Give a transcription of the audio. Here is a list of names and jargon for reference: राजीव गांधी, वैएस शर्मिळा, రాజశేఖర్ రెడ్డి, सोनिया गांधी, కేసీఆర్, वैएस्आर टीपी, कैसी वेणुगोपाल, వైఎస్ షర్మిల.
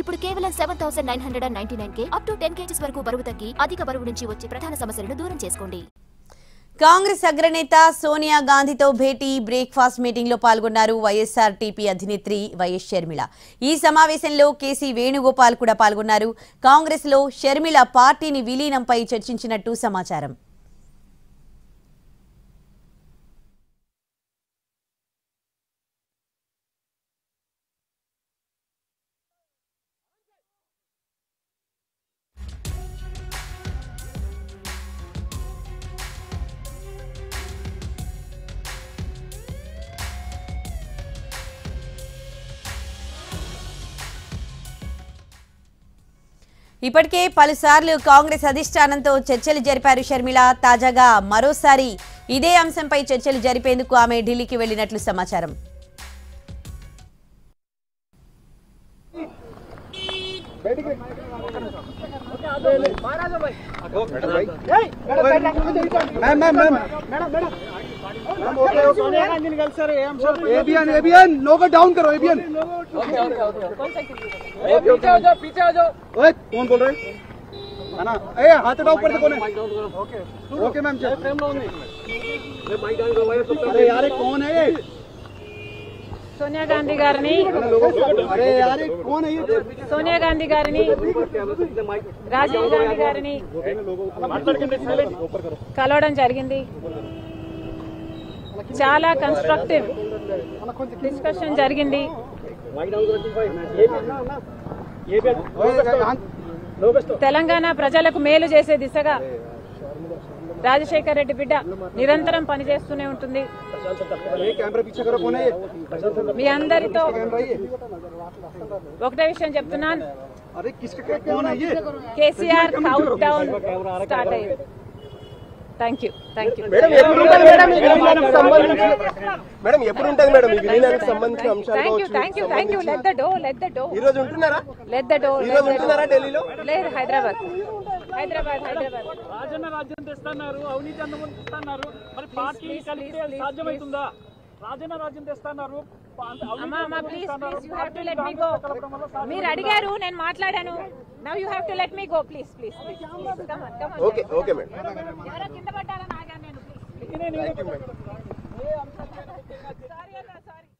ఇప్పుడు కేవలం 7999 కే up to 10 kgs వరకు బరువు తగ్గి అధిక బరువు నుంచి వచ్చే ప్రధాన సమస్యలను దూరం చేసుకోండి। कांग्रेस अग्रनेता सोनिया गांधी तो भेटी ब्रेकफास्ट मीटिंग लो पाल्गोन्नारू वैएस्आर टीपी अधिनेत्री वैएस शर्मिळा। ई समावेशंलो कैसी वेणुगोपाल कूडा पाल्गोन्नारू। कांग्रेस लो शर्मिळा पार्टीनी विलीनंपै चर्चिंचिनट्टु समाचारं। ఇప్పటికే పలుసార్లు కాంగ్రెస్ అధిష్టానంతో చర్చలు జరిపారు శర్మిల। తాజాగా మరోసారి ఇదే అంశంపై చర్చలు జరిపేందుకు ఆమె ఢిల్లీకి వెళ్ళినట్లు సమాచారం। कौन बोल रहे है ना? ए हाथ उठाओ ऊपर से। कौन है? Okay okay ma'am ji, frame down नहीं, माइक डाउन करवाया। अरे यार कौन है ये? सोनिया गांधी गारिनी। अरे यार कौन है ये? सोनिया गांधी गारिनी, राजीव गांधी गारिनी कलवडं जरिगिंदी। चाला कंस्ट्रक्टिव डिस्कशन जरिगिंदी। तेलंगाणा प्रजలకు మేలు చేసే దిశగా రాజశేఖర్ రెడ్డి బిడ్డ నిరంతరం పని చేస్తూనే ఉంటుంది। మీ అందరితో ఒకటే విషయం చెప్తున్నాను, కేసీఆర్ కౌంట్ డౌన్ స్టార్ట్ అయ్యింది। Now you have to let me go, please, please, please. Come on, come on. Okay, okay, ma'am. Yara kinda pattala naaga nenu, please. Thank you, ma'am. Sorry, sorry.